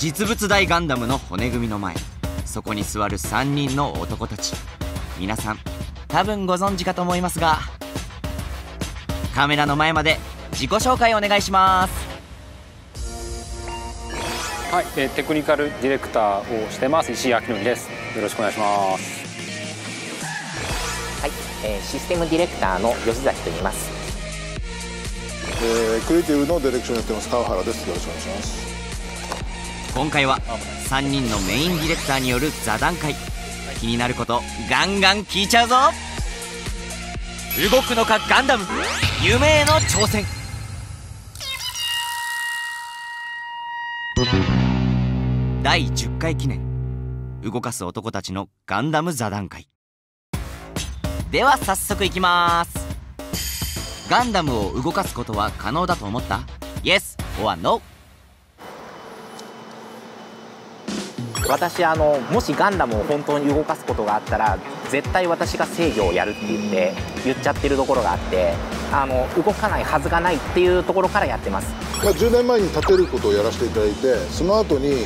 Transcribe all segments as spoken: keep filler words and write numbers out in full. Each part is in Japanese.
実物大ガンダムの骨組みの前、そこに座るさんにんの男たち。皆さん多分ご存知かと思いますが、カメラの前まで自己紹介お願いします。はい、えー、テクニカルディレクターをしてます石井明典です。よろしくお願いします。はい、えー、システムディレクターの吉崎と言います。えー、クリエイティブのディレクションやってます川原です。よろしくお願いします。今回はさんにんのメインディレクターによる座談会。気になることガンガン聞いちゃうぞ。動くのかガンダム、夢への挑戦。だいじゅっかい記念、動かす男たちのガンダム座談会。では早速いきます。ガンダムを動かすことは可能だと思った ?Yes or No。私あのもしガンダムを本当に動かすことがあったら絶対私が制御をやるって言って言っちゃってるところがあって、あの動かないはずがないっていうところからやってます。まあ、じゅうねんまえに立てることをやらせていただいて、その後に、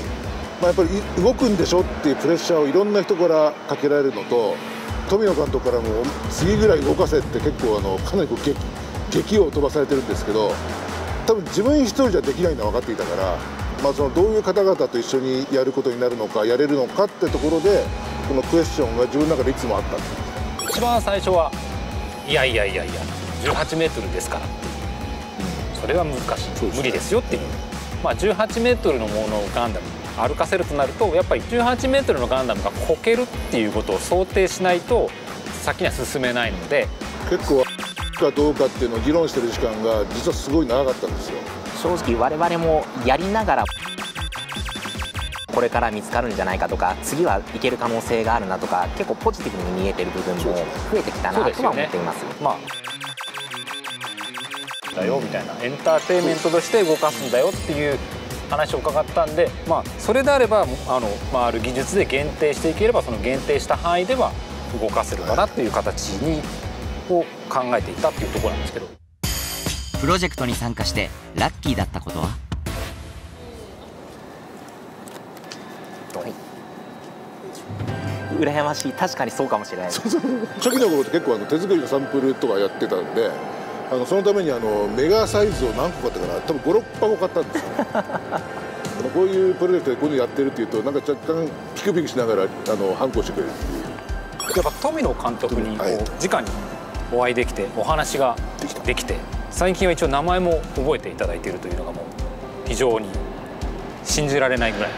まあ、やっぱり動くんでしょっていうプレッシャーをいろんな人からかけられるのと、富野監督からも次ぐらい動かせって結構あのかなりこう 激, 激を飛ばされてるんですけど、多分自分一人じゃできないのは分かっていたから、まあそのどういう方々と一緒にやることになるのか、やれるのかってところでこのクエスチョンが自分の中でいつもあったんです。一番最初はいやいやいやいや じゅうはちメートル ですから、それは難しい、ね、無理ですよっていう、まあ、じゅうはちメートル のものをガンダム歩かせるとなると、やっぱり じゅうはちメートル のガンダムがこけるっていうことを想定しないと先には進めないので、結構かどうかっていうのを議論してる時間が実はすごい長かったんですよ。正直我々もやりながらこれから見つかるんじゃないかとか、次はいける可能性があるなとか、結構ポジティブに見えてる部分も増えてきたなとは思っています。まあだよみたいな、エンターテインメントとして動かすんだよっていう話を伺ったんで、まあ、それであればあの回る技術で限定していければ、その限定した範囲では動かせるかなという形にを考えていたっていうところなんですけど。プロジェクトに参加してラッキーだったことは、はい、羨ましい。確かにそうかもしれない。初期の頃って結構あの手作りのサンプルとかやってたんで、あのそのためにあのメガサイズを何個買ったかな、多分ごろくはこ買ったんですよねこういうプロジェクトでこういうのやってるっていうと、なんか若干ピクピクしながらあの反抗してくれるっていう。やっぱ富野監督にこう直にお会いできて、お話ができて、最近は一応名前も覚えていただいているというのがもう非常に信じられないぐらい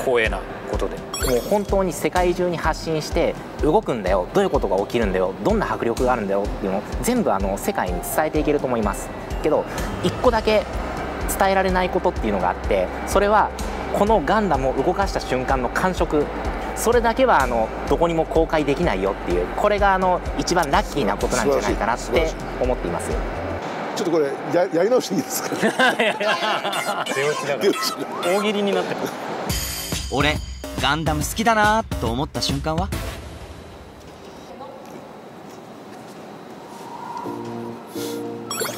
光栄なことで、もう本当に世界中に発信して、動くんだよ、どういうことが起きるんだよ、どんな迫力があるんだよっていうのを全部あの世界に伝えていけると思いますけど、いっこだけ伝えられないことっていうのがあって、それはこのガンダムを動かした瞬間の感触、それだけはあのどこにも公開できないよっていう、これがあの一番ラッキーなことなんじゃないかなって思っています。ちょっとこれ や, やり直していいですか大喜利になって俺ガンダム好きだなと思った瞬間は、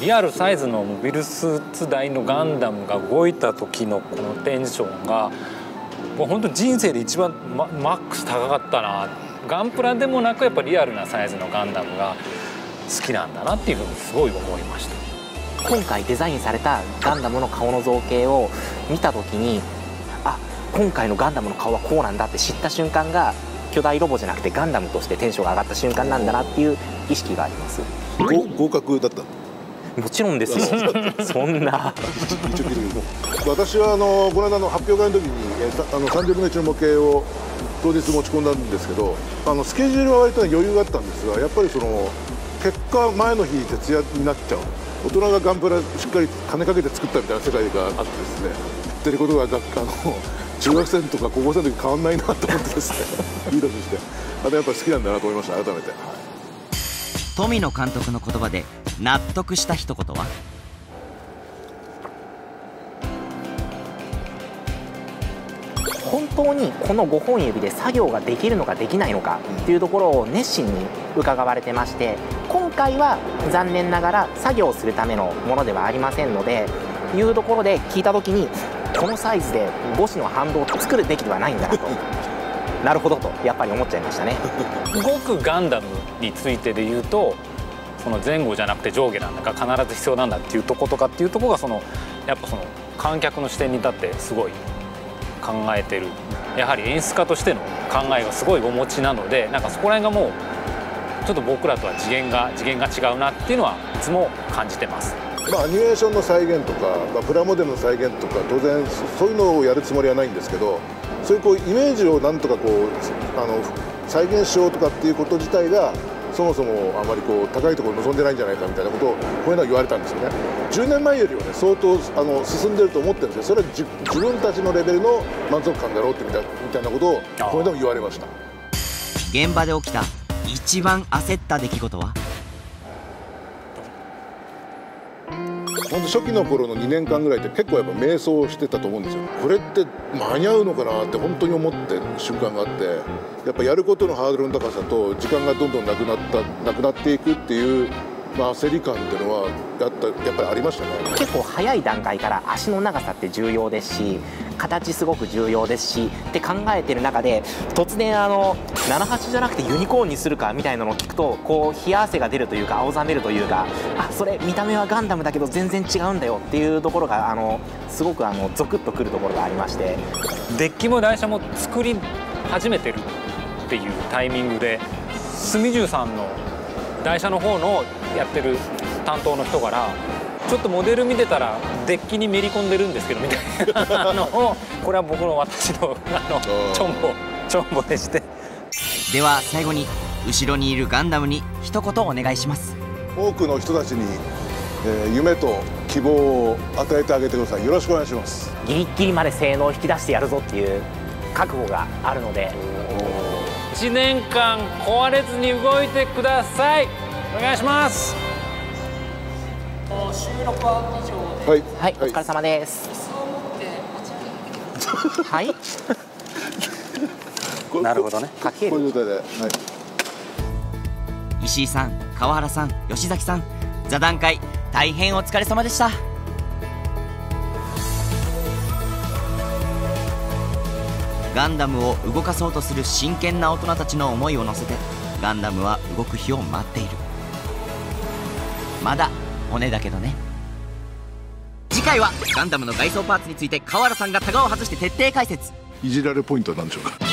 リアルサイズのモビルスーツ台のガンダムが動いた時のこのテンションが、もう本当人生で一番 マ, マックス高かったな。ガンプラでもなく、やっぱリアルなサイズのガンダムが好きなんだなっていうふうにすごい思いました。今回デザインされたガンダムの顔の造形を見た時に、あ、今回のガンダムの顔はこうなんだって知った瞬間が、巨大ロボじゃなくてガンダムとしてテンションが上がった瞬間なんだなっていう意識があります。合格だった？もちろんですよそんな私はあのこの間の発表会の時にあのさんじゅうぶんのいちの模型を当日持ち込んだんですけど、あのスケジュールは割と余裕があったんですが、やっぱりその結果前の日徹夜になっちゃう、大人がガンプラしっかり金かけて作ったみたいな世界があってですね、言ってることがあの中学生とか高校生の時変わんないなと思ってですねいい年して、あとやっぱり好きなんだなと思いました。改めて富野監督の言葉で納得した一言は、本当にこのごほん指で作業ができるのかできないのかっていうところを熱心に伺われてまして、今回は残念ながら作業するためのものではありませんのでいうところで聞いた時に、このサイズでごしの反動を作るべきではないんだなとなるほどとやっぱり思っちゃいましたね。動くガンダムについてで言うと、その前後じゃなくて上下なんだか必ず必要なんだっていうとことかっていうとこが、そのやっぱその観客の視点に立ってすごい考えてる、やはり演出家としての考えがすごいお持ちなので、なんかそこら辺がもうちょっと僕らとは次元が次元が違うなっていうのはいつも感じてます。まあ、アニメーションの再現とか、まあ、プラモデルの再現とか、当然そういうのをやるつもりはないんですけど、そういうこうイメージをなんとかこうあの再現しようとかっていうこと自体がそもそもあまりこう高いところを望んでないんじゃないかみたいなことをこういうのは言われたんですよね。じゅうねんまえよりはね相当あの進んでると思ってるんですけど、それは自分たちのレベルの満足感だろうってみたいみたいなことをこれでも言われました。現場で起きた一番焦った出来事は、本当初期の頃のにねんかんぐらいって結構やっぱ迷走してたと思うんですよ。これって間に合うのかなって本当に思ってる瞬間があって、やっぱやることのハードルの高さと時間がどんどんなくなったなくなっていくっていう、まあ、焦り感っていうのはやったやっぱりありましたね。結構早い段階から足の長さって重要ですし、形すごく重要ですしって考えてる中で、突然あのななはちじゃなくてユニコーンにするかみたいなのを聞くと、こう冷や汗が出るというか青ざめるというか、あそれ見た目はガンダムだけど全然違うんだよっていうところがあのすごくあのゾクッとくるところがありまして、デッキも台車も作り始めてるっていうタイミングで、墨十さんの台車の方のやってる担当の人から「ちょっとモデル見てたらデッキにめり込んでるんですけど」みたいなのをこれは僕の私のあのちょんぼちょんぼでして。では最後に後ろにいるガンダムに一言お願いします。多くの人たちに、えー、夢と希望を与えてあげてください。よろしくお願いします。ギリギリまで性能を引き出してやるぞっていう覚悟があるので、いちねんかん壊れずに動いてください。お願いします。収録は以上で、はい、お疲れ様です。はい、なるほどね。かける石井さん、川原さん、吉崎さん、座談会大変お疲れ様でした。ガンダムを動かそうとする真剣な大人たちの思いを乗せて、ガンダムは動く日を待っている。まだ骨だけどね。次回はガンダムの外装パーツについて、河原さんがタガを外して徹底解説。いじられポイントは何でしょうか。